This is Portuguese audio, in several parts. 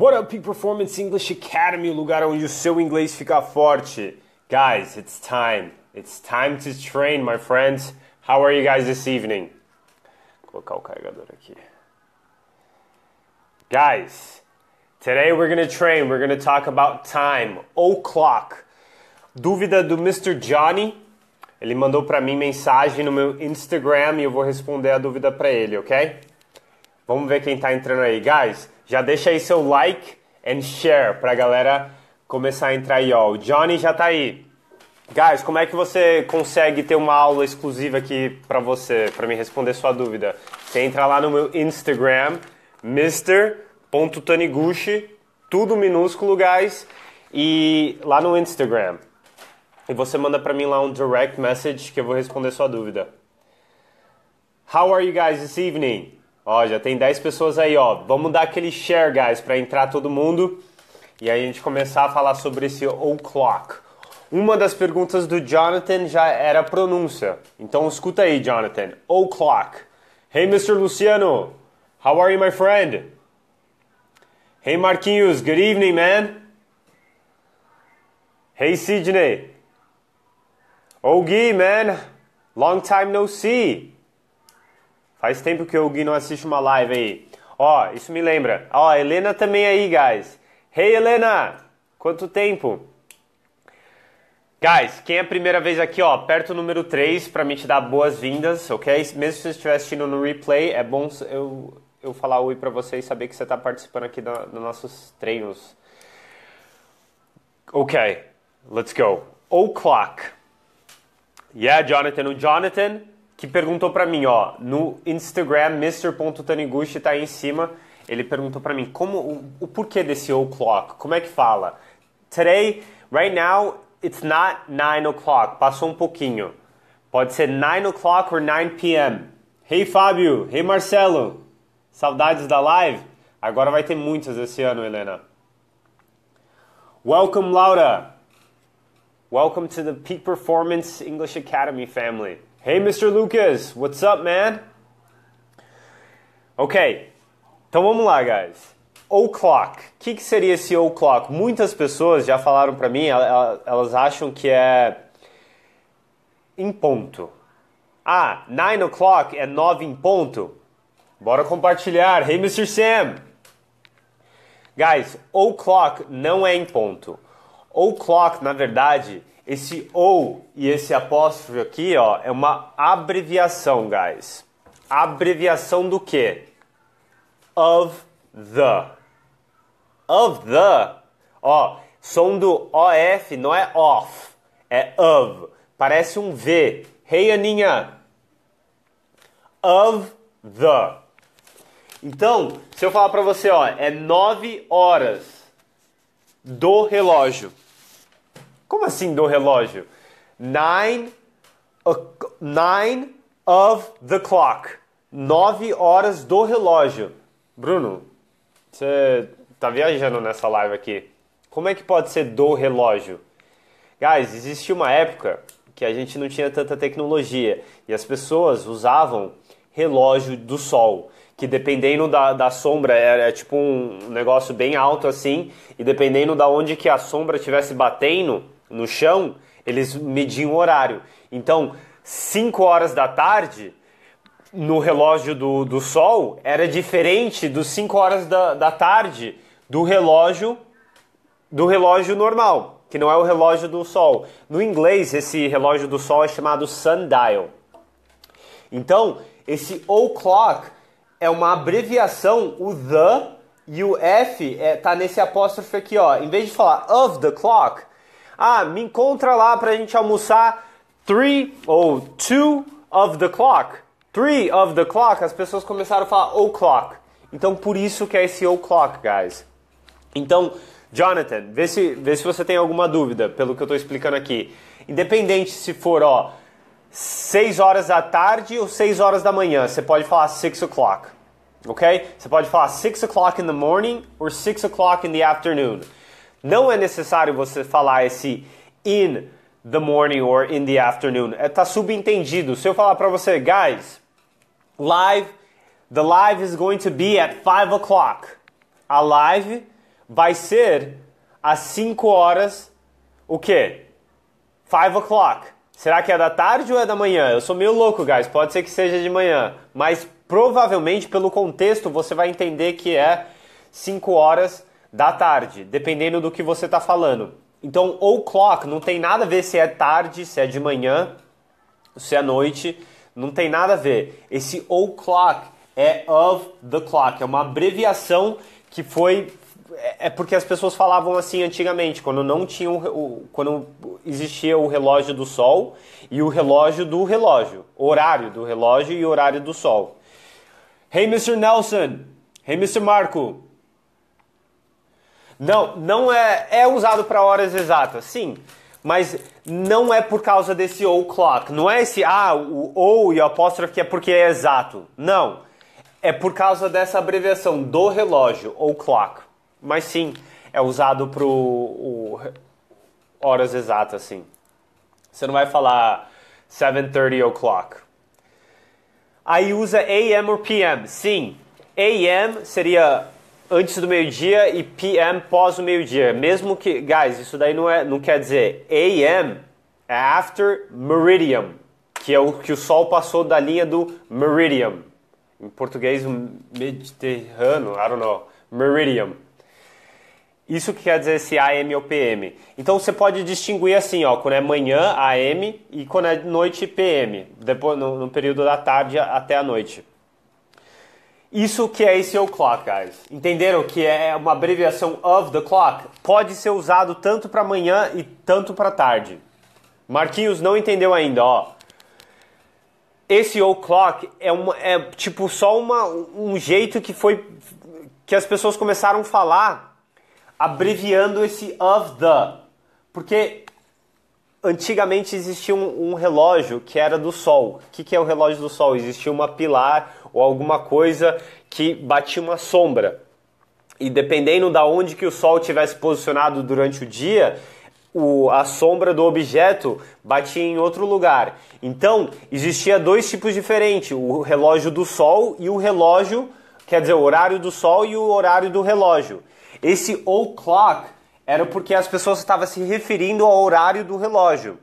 What up, Performance English Academy, o lugar onde o seu inglês fica forte. Guys, it's time. It's time to train, my friends. How are you guys this evening? Vou colocar o carregador aqui. Guys, today we're going to train. We're going to talk about time, o'clock. Dúvida do Mr. Johnny. Ele mandou pra mim mensagem no meu Instagram e eu vou responder a dúvida pra ele, ok? Vamos ver quem tá entrando aí. Guys, já deixa aí seu like and share pra galera começar a entrar aí, ó. O Johnny já tá aí. Guys, como é que você consegue ter uma aula exclusiva aqui pra você, pra me responder sua dúvida? Você entra lá no meu Instagram, Mr. Taniguchi, tudo minúsculo, guys, e lá no Instagram. E você manda pra mim lá um direct message que eu vou responder sua dúvida. How are you guys this evening? Ó, já tem 10 pessoas aí, ó. Vamos dar aquele share, guys, pra entrar todo mundo. E aí a gente começar a falar sobre esse o'clock. Uma das perguntas do Jonathan já era a pronúncia. Então escuta aí, Jonathan. O'clock. Hey, Mr. Luciano. How are you, my friend? Hey, Marquinhos. Good evening, man. Hey, Sidney. O Gui, man, long time no see. Faz tempo que o Gui não assiste uma live aí. Ó, isso me lembra. Ó, a Helena também aí, guys. Hey, Helena, quanto tempo? Guys, quem é a primeira vez aqui, ó, aperta o número 3 pra me te dar boas-vindas, ok? Mesmo se você estiver assistindo no replay, é bom eu falar oi pra você e saber que você tá participando aqui dos nossos treinos. Ok, let's go. O'clock. Yeah, Jonathan. O Jonathan que perguntou pra mim, ó, no Instagram, Mr.Taniguchi tá aí em cima. Ele perguntou pra mim como, o porquê desse o'clock, como é que fala? Today, right now, it's not 9 o'clock. Passou um pouquinho. Pode ser 9 o'clock or 9 p.m. Hey, Fábio. Hey, Marcelo. Saudades da live? Agora vai ter muitas esse ano, Helena. Welcome, Laura. Welcome to the Peak Performance English Academy family. Hey, Mr. Lucas, what's up, man? Ok, então vamos lá, guys. O'clock. O que seria esse o'clock? Muitas pessoas já falaram pra mim, elas acham que é em ponto. Ah, 9 o'clock é 9 em ponto? Bora compartilhar. Hey, Mr. Sam. Guys, o'clock não é em ponto. O'clock, na verdade, esse O e esse apóstrofe aqui, ó, é uma abreviação, guys. Abreviação do quê? Of the. Of the. Ó, som do OF não é off, é of. Parece um V. Hey, Aninha. Of the. Então, se eu falar pra você, ó, é 9 horas. Do relógio. Como assim do relógio? 9 of the clock. 9 horas do relógio. Bruno, você tá viajando nessa live aqui. Como é que pode ser do relógio? Guys, existia uma época que a gente não tinha tanta tecnologia e as pessoas usavam relógio do sol, que dependendo da sombra, é tipo um negócio bem alto assim, e dependendo da onde que a sombra estivesse batendo no chão, eles mediam o horário. Então, 5 horas da tarde, no relógio do sol, era diferente dos 5 horas da tarde do relógio normal, que não é o relógio do sol. No inglês, esse relógio do sol é chamado sundial. Então, esse o'clock é uma abreviação, o the e o F tá nesse apóstrofe aqui, ó. Em vez de falar of the clock, me encontra lá pra gente almoçar 2 of the clock. 3 of the clock, as pessoas começaram a falar o'clock. Então, por isso que é esse o'clock, guys. Então, Jonathan, vê se você tem alguma dúvida pelo que eu tô explicando aqui. Independente se for, ó, 6 horas da tarde ou 6 horas da manhã. Você pode falar 6 o'clock, ok? Você pode falar 6 o'clock in the morning or 6 o'clock in the afternoon. Não é necessário você falar esse in the morning or in the afternoon. Tá subentendido. Se eu falar pra você, guys, the live is going to be at 5 o'clock. A live vai ser às 5 horas, o quê? 5 o'clock. Será que é da tarde ou é da manhã? Eu sou meio louco, guys. Pode ser que seja de manhã. Mas provavelmente, pelo contexto, você vai entender que é 5 horas da tarde, dependendo do que você está falando. Então, o'clock não tem nada a ver se é tarde, se é de manhã, se é noite. Não tem nada a ver. Esse o'clock é of the clock. É uma abreviação que foi... É porque as pessoas falavam assim antigamente, quando não tinha quando existia o relógio do sol e o relógio do relógio. Horário do relógio e horário do sol. Hey, Mr. Nelson. Hey, Mr. Marco. Não, não é... É usado para horas exatas, sim. Mas não é por causa desse o'clock. Não é esse, o ou e o apóstrofe é porque é exato. Não. É por causa dessa abreviação do relógio, o'clock. Mas sim, é usado para horas exatas, sim. Você não vai falar 7:30 o'clock. Aí usa AM ou PM. Sim, AM seria antes do meio-dia e PM pós o meio-dia. Mesmo que, guys, isso daí não quer dizer. AM é after meridian, que é o que o sol passou da linha do meridian. Em português, mediterrâneo, I don't know, meridian. Isso que quer dizer esse AM ou PM. Então você pode distinguir assim, ó, quando é manhã, AM, e quando é noite, PM. Depois, no período da tarde até a noite. Isso que é esse o'clock, guys. Entenderam que é uma abreviação of the clock? Pode ser usado tanto para manhã e tanto para tarde. Marquinhos não entendeu ainda, ó. Esse o'clock é tipo só um jeito que foi... que as pessoas começaram a falar... abreviando esse of the, porque antigamente existia um relógio que era do sol. O que é o relógio do sol? Existia uma pilar ou alguma coisa que batia uma sombra. E dependendo da onde que o sol tivesse posicionado durante o dia, a sombra do objeto batia em outro lugar. Então, existia dois tipos diferentes, o relógio do sol e o relógio, quer dizer, o horário do sol e o horário do relógio. Esse o'clock era porque as pessoas estavam se referindo ao horário do relógio.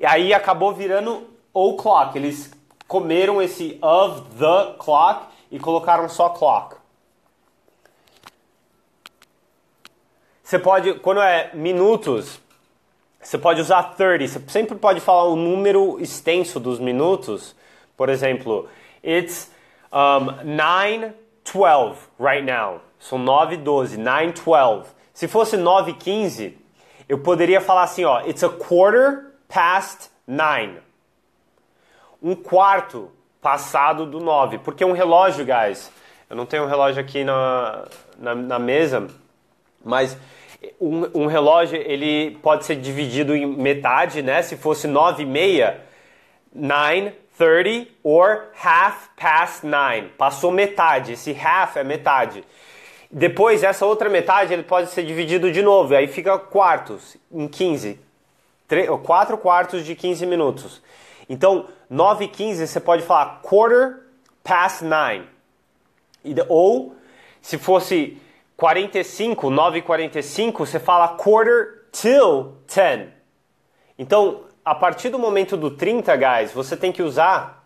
E aí acabou virando o'clock. Eles comeram esse of the clock e colocaram só clock. Você pode, quando é minutos, você pode usar 30. Você sempre pode falar o número extenso dos minutos. Por exemplo, it's 9:12 right now. São 9:12, 9:12. Se fosse 9:15, eu poderia falar assim, ó, it's 9:15. Um quarto passado do 9. Porque um relógio, guys, eu não tenho um relógio aqui na mesa, mas um relógio, ele pode ser dividido em metade, né? Se fosse 9:30, 9:30 or 9:30. Passou metade, esse half é metade. Depois, essa outra metade, ele pode ser dividido de novo. Aí fica quartos em 15. 4 quartos de 15 minutos. Então, 9:15, você pode falar 9:15. Ou, se fosse 45, 9:45, você fala 9:45. Então, a partir do momento do 30, guys, você tem que usar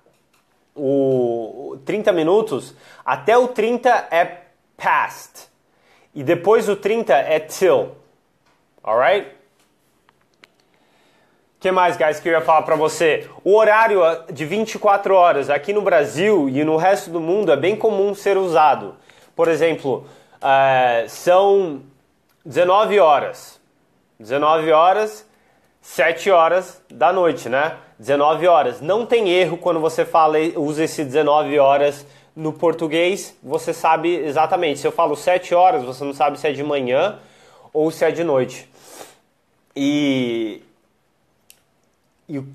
o 30 minutos. Até o 30 é past. E depois o 30 é till. Alright? O que mais, guys, que eu ia falar pra você? O horário de 24 horas aqui no Brasil e no resto do mundo é bem comum ser usado. Por exemplo, são 19 horas. 19 horas, 7 horas da noite, né? 19 horas. Não tem erro quando você usa esse 19 horas. No português, você sabe exatamente. Se eu falo 7 horas, você não sabe se é de manhã ou se é de noite. E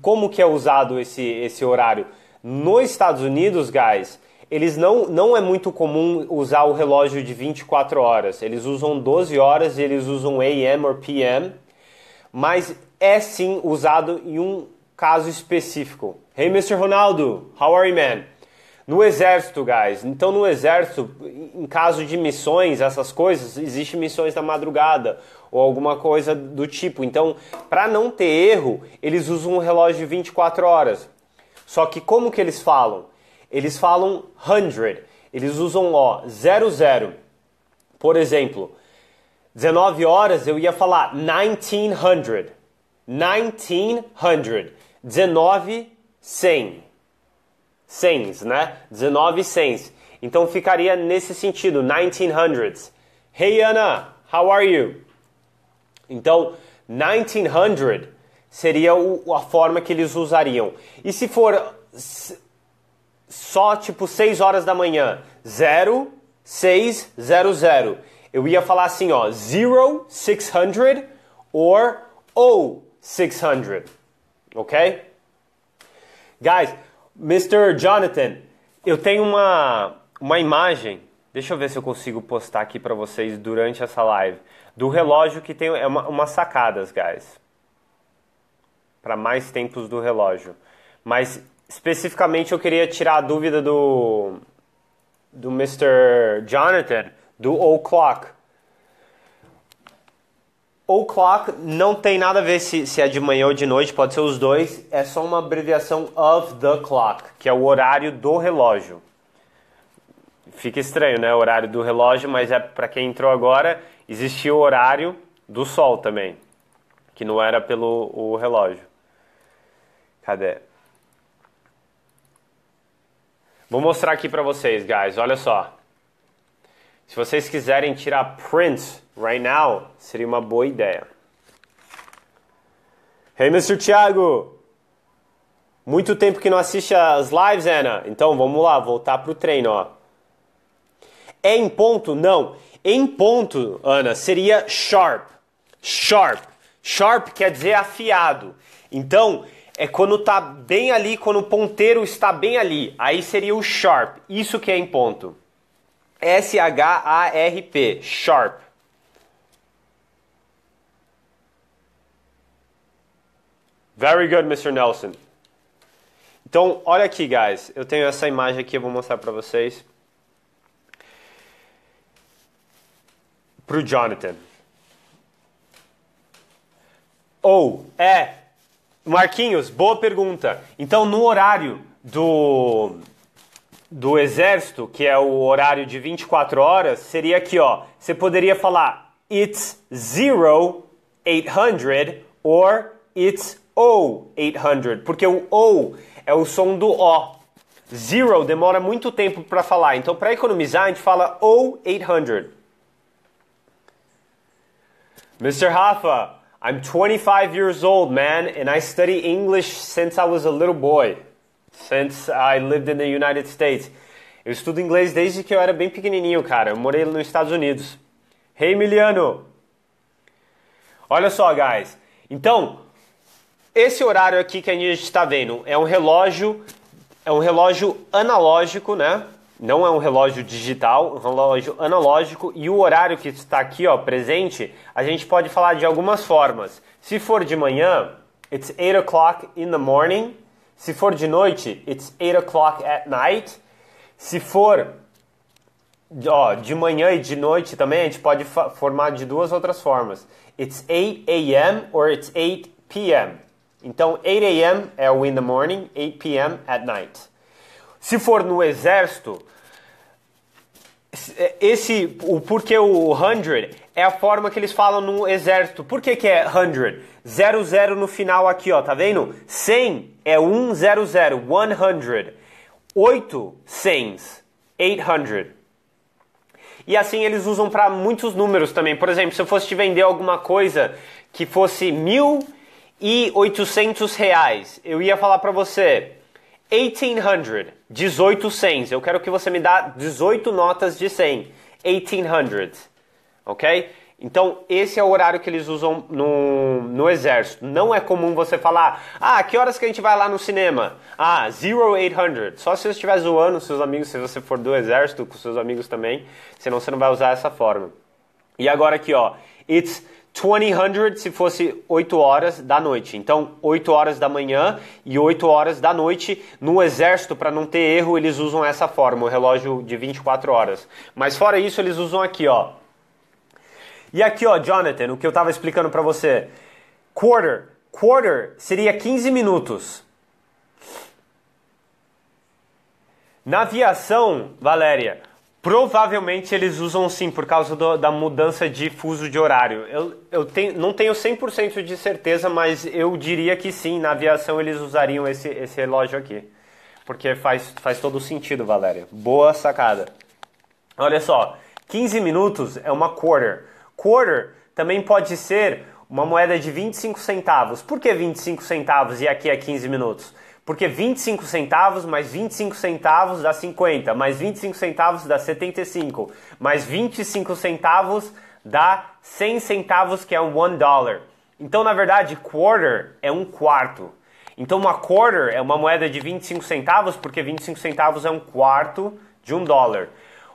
como que é usado esse horário? Nos Estados Unidos, guys, eles não é muito comum usar o relógio de 24 horas. Eles usam 12 horas e eles usam AM ou PM. Mas é sim usado em um caso específico. Hey, Mr. Ronaldo, how are you, man? No exército, guys. Então, no exército, em caso de missões, essas coisas, existe missões da madrugada ou alguma coisa do tipo. Então, para não ter erro, eles usam um relógio de 24 horas. Só que como que eles falam? Eles falam 100. Eles usam, ó, 00. Por exemplo, 19 horas eu ia falar 1900. 1900. 1900. Cents, né? 19 cents. Então ficaria nesse sentido, 1900s. Hey, Ana, how are you? Então, 1900 seria a forma que eles usariam. E se for só tipo 6 horas da manhã, 0600, eu ia falar assim, ó, 0600 or 0600, ok? Guys, Mr. Jonathan, eu tenho uma imagem, deixa eu ver se eu consigo postar aqui pra vocês durante essa live, do relógio que tem umas sacadas, guys, pra mais tempos do relógio. Mas, especificamente, eu queria tirar a dúvida do Mr. Jonathan, do O'Clock. O'clock não tem nada a ver se é de manhã ou de noite, pode ser os dois. É só uma abreviação of the clock, que é o horário do relógio. Fica estranho, né? O horário do relógio, mas é para quem entrou agora, existia o horário do sol também, que não era pelo o relógio. Cadê? Vou mostrar aqui para vocês, guys. Olha só. Se vocês quiserem tirar prints right now, seria uma boa ideia. Hey, Mr. Thiago! Muito tempo que não assiste as lives, Ana. Então, vamos lá, voltar pro treino, ó. É em ponto? Não. Em ponto, Ana, seria sharp. Sharp. Sharp quer dizer afiado. Então, é quando tá bem ali, quando o ponteiro está bem ali. Aí seria o sharp. Isso que é em ponto. S-H-A-R-P. Sharp. Very good, Mr. Nelson. Então, olha aqui, guys. Eu tenho essa imagem aqui, eu vou mostrar pra vocês. Pro Jonathan. Ou, Marquinhos, boa pergunta. Então, no horário do exército, que é o horário de 24 horas, seria aqui, ó. Você poderia falar, it's 0800 or it's 0800, porque o O é o som do O. Zero demora muito tempo para falar, então para economizar a gente fala 0800. Mr. Rafa, I'm 25 years old, man, and I study English since I was a little boy, since I lived in the United States. Eu estudo inglês desde que eu era bem pequenininho, cara. Eu morei nos Estados Unidos. Hey, Emiliano. Olha só, guys. Então, esse horário aqui que a gente está vendo é um relógio analógico, né? Não é um relógio digital, é um relógio analógico. E o horário que está aqui, ó, presente, a gente pode falar de algumas formas. Se for de manhã, it's 8 o'clock in the morning. Se for de noite, it's 8 o'clock at night. Se for, ó, de manhã e de noite também, a gente pode formar de duas outras formas. It's 8 a.m. or it's 8 p.m. Então, 8 a.m. é o in the morning, 8 p.m. at night. Se for no exército, o porquê o 100 é a forma que eles falam no exército. Por que que é 100? 00 no final aqui, ó, tá vendo? 100 é 100, 100. 8 cents, 800. E assim eles usam para muitos números também. Por exemplo, se eu fosse te vender alguma coisa que fosse R$1.800, eu ia falar para você 1800, 18 cents. Eu quero que você me dá 18 notas de 100, 1800, ok? Então, esse é o horário que eles usam no exército. Não é comum você falar, que horas que a gente vai lá no cinema? 0800. Só se você estiver zoando seus amigos, se você for do exército, com seus amigos também, senão você não vai usar essa forma. E agora aqui, ó, it's 2000 se fosse 8 horas da noite. Então, 8 horas da manhã e 8 horas da noite. No exército, para não ter erro, eles usam essa forma, o relógio de 24 horas. Mas fora isso, eles usam aqui, ó. E aqui, ó, Jonathan, o que eu tava explicando pra você. Quarter. Quarter seria 15 minutos. Na aviação, Valéria, provavelmente eles usam sim, por causa da mudança de fuso de horário. Não tenho 100% de certeza, mas eu diria que sim, na aviação eles usariam esse relógio aqui. Porque faz todo sentido, Valéria. Boa sacada. Olha só, 15 minutos é uma quarter. Quarter também pode ser uma moeda de 25 centavos. Por que 25 centavos e aqui é 15 minutos? Porque 25 centavos mais 25 centavos dá 50, mais 25 centavos dá 75, mais 25 centavos dá 100 centavos, que é um $1. Então, na verdade, quarter é um quarto. Então, uma quarter é uma moeda de 25 centavos, porque 25 centavos é um quarto de $1.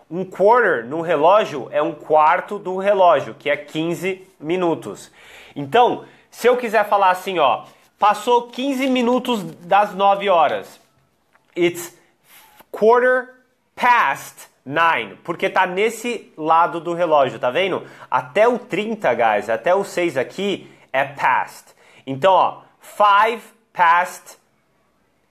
Um quarter no relógio é um quarto do relógio, que é 15 minutos. Então, se eu quiser falar assim, ó... Passou 15 minutos das 9 horas. It's quarter past 9. Porque tá nesse lado do relógio, tá vendo? Até o 30, guys, até o 6 aqui é past. Então, ó, 5 past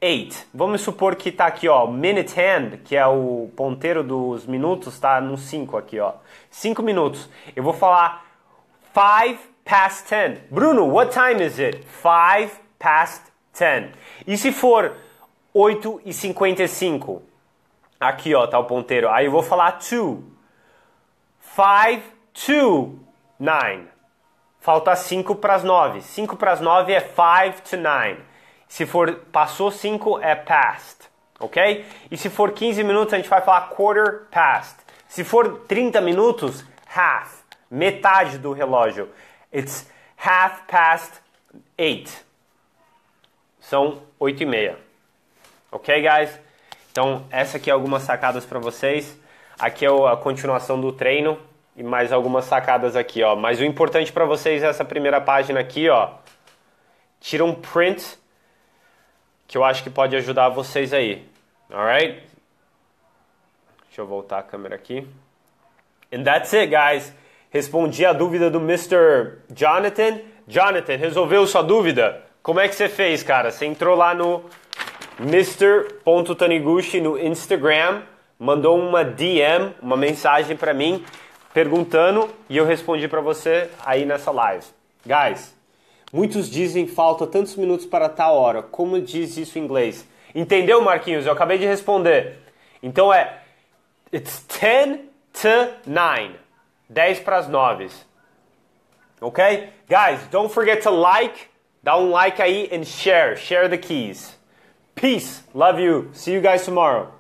8. Vamos supor que tá aqui, ó, minute hand, que é o ponteiro dos minutos, tá no 5 aqui, ó. 5 minutos. Eu vou falar 5 past 10. Bruno, what time is it? 5 past 10. E se for 8:55? Aqui, ó, tá o ponteiro. Aí eu vou falar 2. 5 to 9. Falta 5 para as 9. 5 para as 9 é 5 to 9. Se for passou 5 é past, ok? E se for 15 minutos a gente vai falar quarter past. Se for 30 minutos, half, metade do relógio. It's 8:30. São 8:30. Ok, guys? Então, essa aqui é algumas sacadas para vocês. Aqui é a continuação do treino. E mais algumas sacadas aqui, ó. Mas o importante para vocês é essa primeira página aqui, ó. Tira um print. Que eu acho que pode ajudar vocês aí. Alright? Deixa eu voltar a câmera aqui. And that's it, guys. Respondi a dúvida do Mr. Jonathan. Jonathan, resolveu sua dúvida? Como é que você fez, cara? Você entrou lá no Mr. Taniguchi no Instagram, mandou uma DM, uma mensagem pra mim, perguntando, e eu respondi pra você aí nessa live. Guys, muitos dizem falta tantos minutos para tal hora. Como diz isso em inglês? Entendeu, Marquinhos? Eu acabei de responder. Então é... It's 10 to 9. 10 para as 9. Ok? Guys, don't forget to like. Dá um like aí and share. Share the keys. Peace. Love you. See you guys tomorrow.